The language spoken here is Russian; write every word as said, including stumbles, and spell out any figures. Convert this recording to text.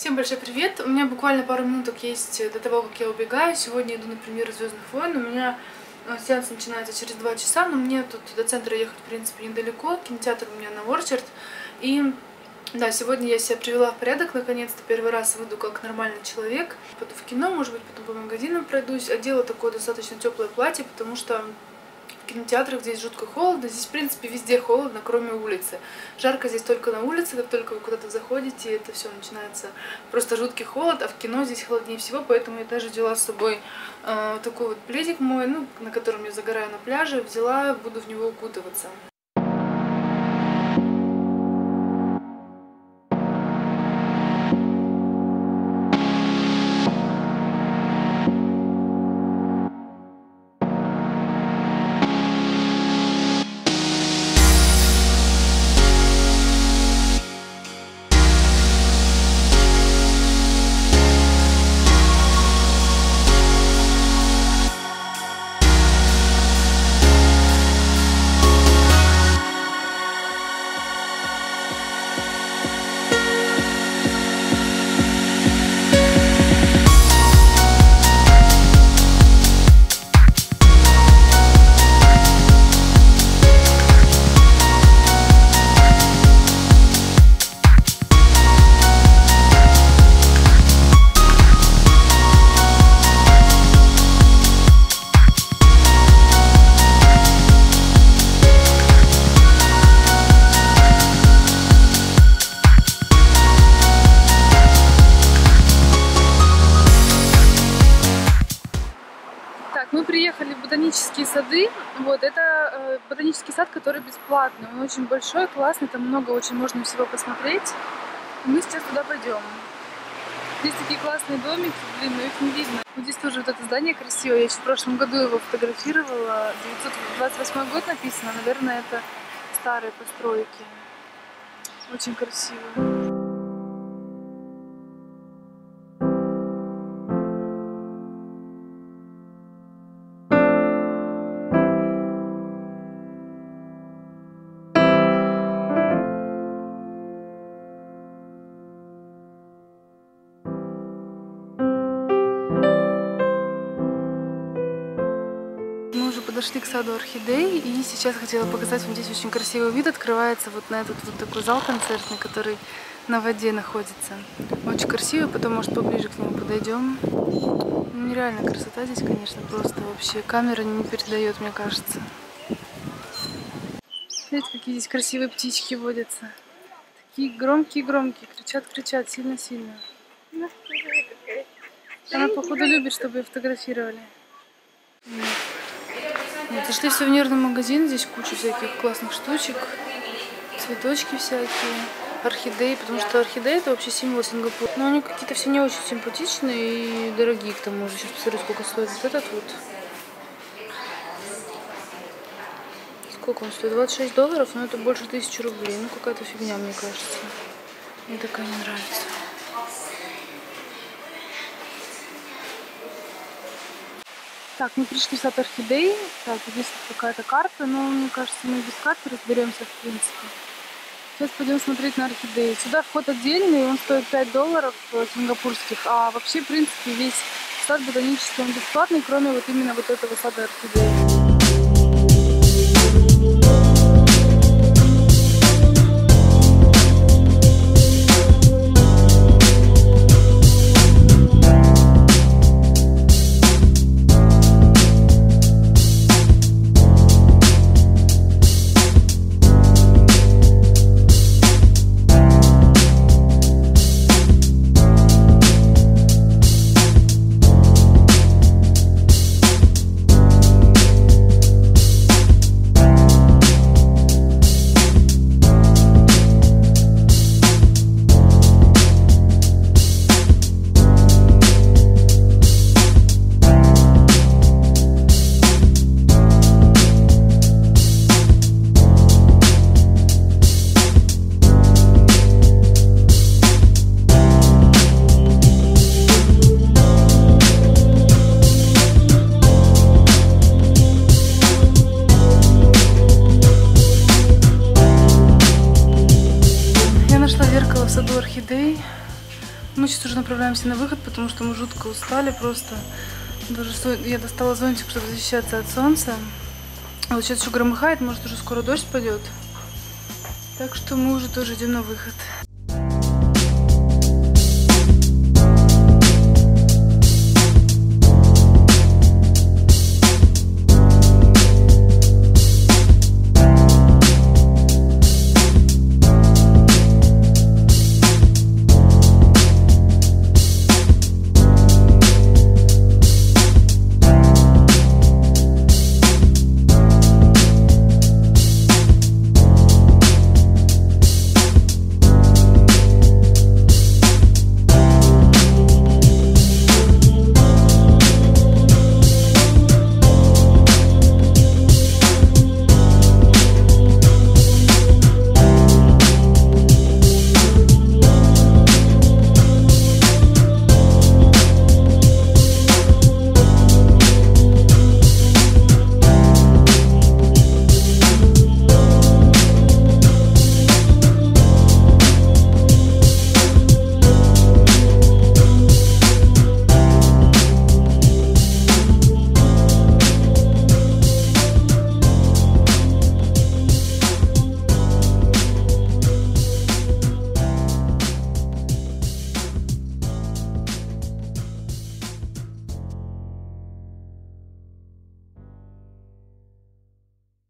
Всем большой привет! У меня буквально пару минуток есть до того, как я убегаю. Сегодня иду на премьеру «Звездных войн». У меня сеанс начинается через два часа, но мне тут до центра ехать, в принципе, недалеко. Кинотеатр у меня на Ворчард. И да, сегодня я себя привела в порядок. Наконец-то первый раз выйду как нормальный человек. Потом в кино, может быть, потом по магазинам пройдусь. Одела такое достаточно теплое платье, потому что в кинотеатрах здесь жутко холодно. Здесь, в принципе, везде холодно, кроме улицы. Жарко здесь только на улице, как только вы куда-то заходите, это все начинается просто жуткий холод, а в кино здесь холоднее всего, поэтому я даже взяла с собой э, такой вот пледик мой, ну, на котором я загораю на пляже, взяла, буду в него укутываться. Приехали в ботанические сады. Вот это ботанический сад, который бесплатный, он очень большой, классный, там много очень можно всего посмотреть. Мы сейчас туда пойдем. Здесь такие классные домики, блин, но их не видно. Вот здесь тоже вот это здание красивое, я еще в прошлом году его фотографировала. девятьсот двадцать восьмой год написано, наверное, это старые постройки. Очень красиво. Подошли к саду орхидей, и сейчас хотела показать вам здесь очень красивый вид. Открывается вот на этот вот такой зал концертный, который на воде находится. Очень красивый, потом, может, поближе к нему подойдем. Ну, нереальная красота здесь, конечно, просто вообще камера не передает, мне кажется. Смотрите, какие здесь красивые птички водятся. Такие громкие-громкие, кричат-кричат, сильно-сильно. Она, походу, любит, чтобы ее фотографировали. Вот, зашли в сувенирный магазин, здесь куча всяких классных штучек, цветочки всякие, орхидеи, потому что орхидеи это вообще символ Сингапура. Но они какие-то все не очень симпатичные и дорогие, к тому же. Сейчас посмотрю, сколько стоит вот этот вот. Сколько он стоит? двадцать шесть долларов, но это больше тысячи рублей. Ну какая-то фигня, мне кажется. Мне такая не нравится. Так, мы пришли в сад орхидей. Так, здесь какая-то карта, но мне кажется, мы без карты разберемся, в принципе. Сейчас пойдем смотреть на орхидеи. Сюда вход отдельный, он стоит пять долларов сингапурских, а вообще, в принципе, весь сад ботанический, он бесплатный, кроме вот именно вот этого сада орхидей. Мы сейчас уже направляемся на выход, потому что мы жутко устали просто. Даже я достала зонтик, чтобы защищаться от солнца. Вот сейчас еще громыхает, может, уже скоро дождь пойдет. Так что мы уже тоже идем на выход.